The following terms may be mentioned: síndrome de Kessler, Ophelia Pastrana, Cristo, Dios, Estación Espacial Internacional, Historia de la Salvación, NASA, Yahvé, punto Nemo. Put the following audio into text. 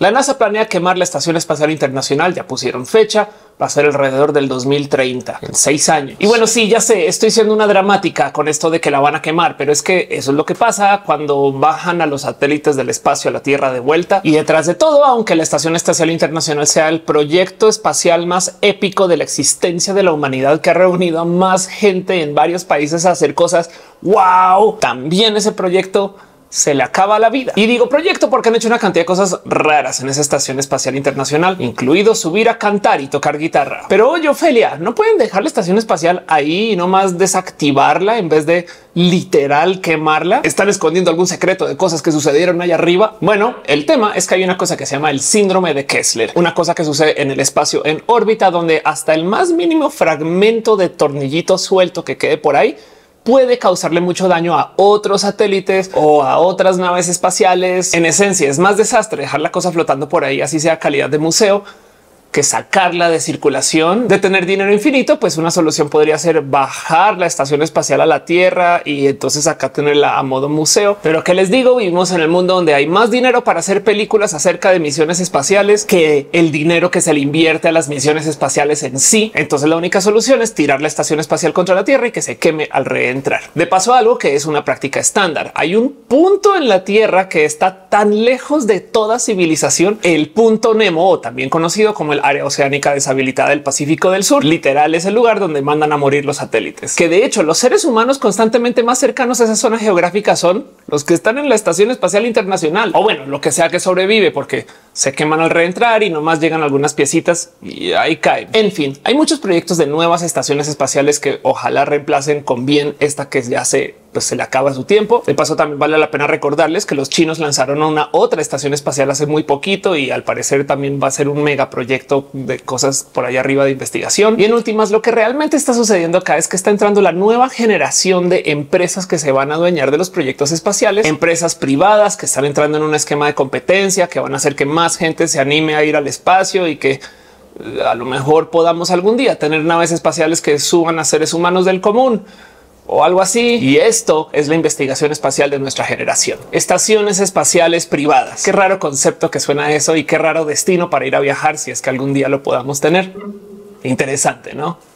La NASA planea quemar la Estación Espacial Internacional, ya pusieron fecha, va a ser alrededor del 2030, en 6 años. Y bueno, sí, ya sé, estoy siendo una dramática con esto de que la van a quemar, pero es que eso es lo que pasa cuando bajan a los satélites del espacio a la Tierra de vuelta. Y detrás de todo, aunque la Estación Espacial Internacional sea el proyecto espacial más épico de la existencia de la humanidad, que ha reunido a más gente en varios países a hacer cosas wow, también ese proyecto se le acaba la vida. Y digo proyecto porque han hecho una cantidad de cosas raras en esa Estación Espacial Internacional, incluido subir a cantar y tocar guitarra. Pero oye, Ofelia, ¿no pueden dejar la Estación Espacial ahí y nomás desactivarla en vez de literal quemarla? ¿Están escondiendo algún secreto de cosas que sucedieron allá arriba? Bueno, el tema es que hay una cosa que se llama el síndrome de Kessler, una cosa que sucede en el espacio en órbita, donde hasta el más mínimo fragmento de tornillito suelto que quede por ahí puede causarle mucho daño a otros satélites o a otras naves espaciales. En esencia, es más desastre dejar la cosa flotando por ahí, así sea calidad de museo, que sacarla de circulación. De tener dinero infinito, pues una solución podría ser bajar la Estación Espacial a la Tierra y entonces acá tenerla a modo museo. Pero ¿qué les digo? Vivimos en el mundo donde hay más dinero para hacer películas acerca de misiones espaciales que el dinero que se le invierte a las misiones espaciales en sí. Entonces la única solución es tirar la Estación Espacial contra la Tierra y que se queme al reentrar. De paso, algo que es una práctica estándar. Hay un punto en la Tierra que está tan lejos de toda civilización, el punto Nemo, o también conocido como el área oceánica deshabilitada del Pacífico del Sur. Literal es el lugar donde mandan a morir los satélites, que de hecho los seres humanos constantemente más cercanos a esa zona geográfica son los que están en la Estación Espacial Internacional, o bueno, lo que sea que sobrevive, porque se queman al reentrar y nomás llegan algunas piecitas y ahí caen. En fin, hay muchos proyectos de nuevas estaciones espaciales que ojalá reemplacen con bien esta que ya se le acaba su tiempo. De paso, también vale la pena recordarles que los chinos lanzaron a una otra estación espacial hace muy poquito y al parecer también va a ser un megaproyecto de cosas por allá arriba de investigación. Y en últimas, lo que realmente está sucediendo acá es que está entrando la nueva generación de empresas que se van a adueñar de los proyectos espaciales, empresas privadas que están entrando en un esquema de competencia que van a hacer que más gente se anime a ir al espacio y que a lo mejor podamos algún día tener naves espaciales que suban a seres humanos del común o algo así. Y esto es la investigación espacial de nuestra generación. Estaciones espaciales privadas. Qué raro concepto que suena eso y qué raro destino para ir a viajar si es que algún día lo podamos tener. Interesante, ¿no?